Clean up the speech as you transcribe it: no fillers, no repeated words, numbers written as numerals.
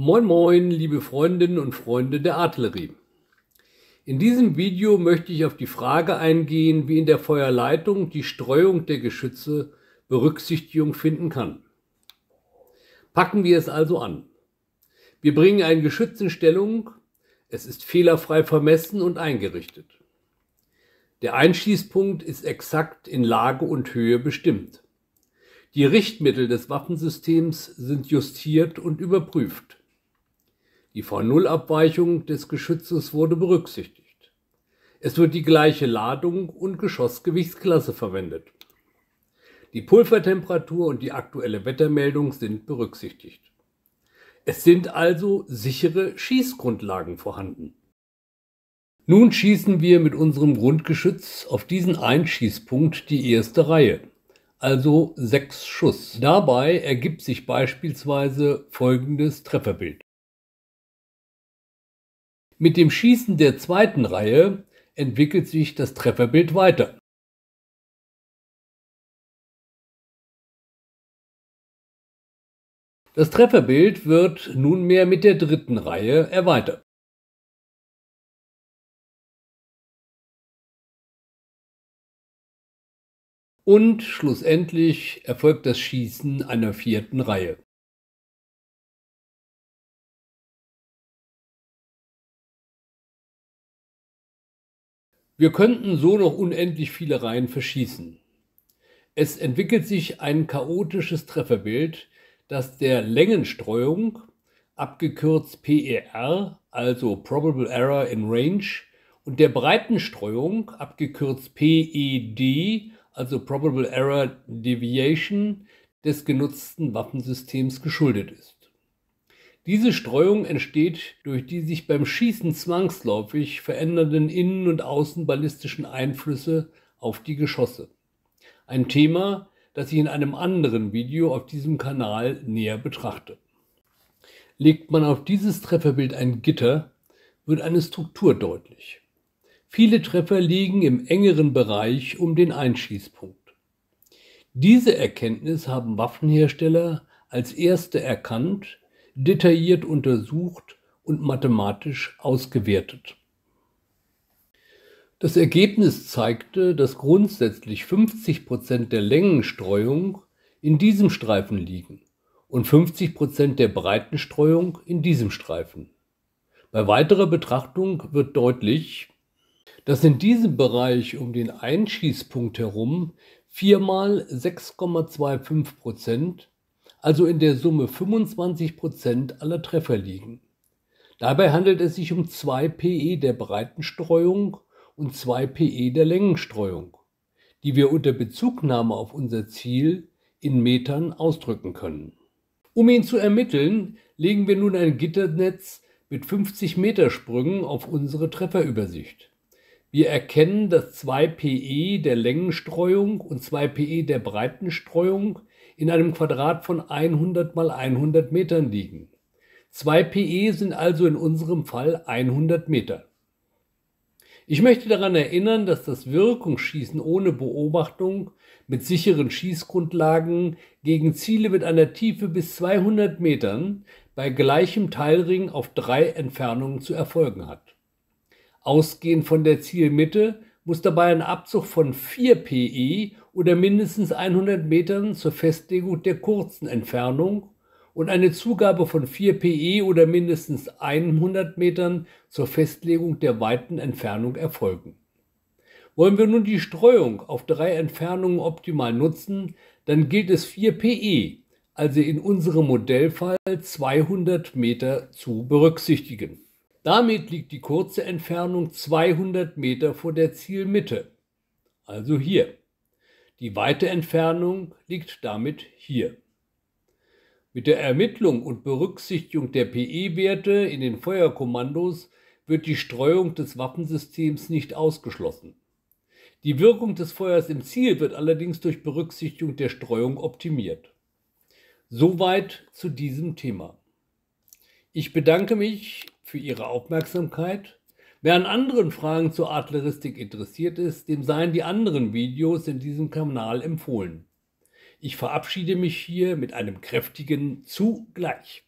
Moin Moin, liebe Freundinnen und Freunde der Artillerie. In diesem Video möchte ich auf die Frage eingehen, wie in der Feuerleitung die Streuung der Geschütze Berücksichtigung finden kann. Packen wir es also an. Wir bringen ein Geschütz in Stellung, es ist fehlerfrei vermessen und eingerichtet. Der Einschießpunkt ist exakt in Lage und Höhe bestimmt. Die Richtmittel des Waffensystems sind justiert und überprüft. Die V0-Abweichung des Geschützes wurde berücksichtigt. Es wird die gleiche Ladung und Geschossgewichtsklasse verwendet. Die Pulvertemperatur und die aktuelle Wettermeldung sind berücksichtigt. Es sind also sichere Schießgrundlagen vorhanden. Nun schießen wir mit unserem Grundgeschütz auf diesen Einschießpunkt die erste Reihe, also 6 Schuss. Dabei ergibt sich beispielsweise folgendes Trefferbild. Mit dem Schießen der zweiten Reihe entwickelt sich das Trefferbild weiter. Das Trefferbild wird nunmehr mit der dritten Reihe erweitert. Und schlussendlich erfolgt das Schießen einer vierten Reihe. Wir könnten so noch unendlich viele Reihen verschießen. Es entwickelt sich ein chaotisches Trefferbild, das der Längenstreuung, abgekürzt PER, also Probable Error in Range, und der Breitenstreuung, abgekürzt PED, also Probable Error Deviation, des genutzten Waffensystems geschuldet ist. Diese Streuung entsteht durch die sich beim Schießen zwangsläufig verändernden innen- und außenballistischen Einflüsse auf die Geschosse. Ein Thema, das ich in einem anderen Video auf diesem Kanal näher betrachte. Legt man auf dieses Trefferbild ein Gitter, wird eine Struktur deutlich. Viele Treffer liegen im engeren Bereich um den Einschießpunkt. Diese Erkenntnis haben Waffenhersteller als erste erkannt, detailliert untersucht und mathematisch ausgewertet. Das Ergebnis zeigte, dass grundsätzlich 50% der Längenstreuung in diesem Streifen liegen und 50% der Breitenstreuung in diesem Streifen. Bei weiterer Betrachtung wird deutlich, dass in diesem Bereich um den Einschießpunkt herum 4 mal 6,25%, also in der Summe 25% aller Treffer liegen. Dabei handelt es sich um 2 PE der Breitenstreuung und 2 PE der Längenstreuung, die wir unter Bezugnahme auf unser Ziel in Metern ausdrücken können. Um ihn zu ermitteln, legen wir nun ein Gitternetz mit 50-Meter-Sprüngen auf unsere Trefferübersicht. Wir erkennen, dass 2 PE der Längenstreuung und 2 PE der Breitenstreuung in einem Quadrat von 100 mal 100 Metern liegen. 2 PE sind also in unserem Fall 100 Meter. Ich möchte daran erinnern, dass das Wirkungsschießen ohne Beobachtung mit sicheren Schießgrundlagen gegen Ziele mit einer Tiefe bis 200 Metern bei gleichem Teilring auf 3 Entfernungen zu erfolgen hat. Ausgehend von der Zielmitte muss dabei ein Abzug von 4 PE oder mindestens 100 Metern zur Festlegung der kurzen Entfernung und eine Zugabe von 4 PE oder mindestens 100 Metern zur Festlegung der weiten Entfernung erfolgen. Wollen wir nun die Streuung auf 3 Entfernungen optimal nutzen, dann gilt es 4 PE, also in unserem Modellfall 200 Meter, zu berücksichtigen. Damit liegt die kurze Entfernung 200 Meter vor der Zielmitte, also hier. Die weite Entfernung liegt damit hier. Mit der Ermittlung und Berücksichtigung der PE-Werte in den Feuerkommandos wird die Streuung des Waffensystems nicht ausgeschlossen. Die Wirkung des Feuers im Ziel wird allerdings durch Berücksichtigung der Streuung optimiert. Soweit zu diesem Thema. Ich bedanke mich für Ihre Aufmerksamkeit. Wer an anderen Fragen zur Artilleristik interessiert ist, dem seien die anderen Videos in diesem Kanal empfohlen. Ich verabschiede mich hier mit einem kräftigen Zugleich.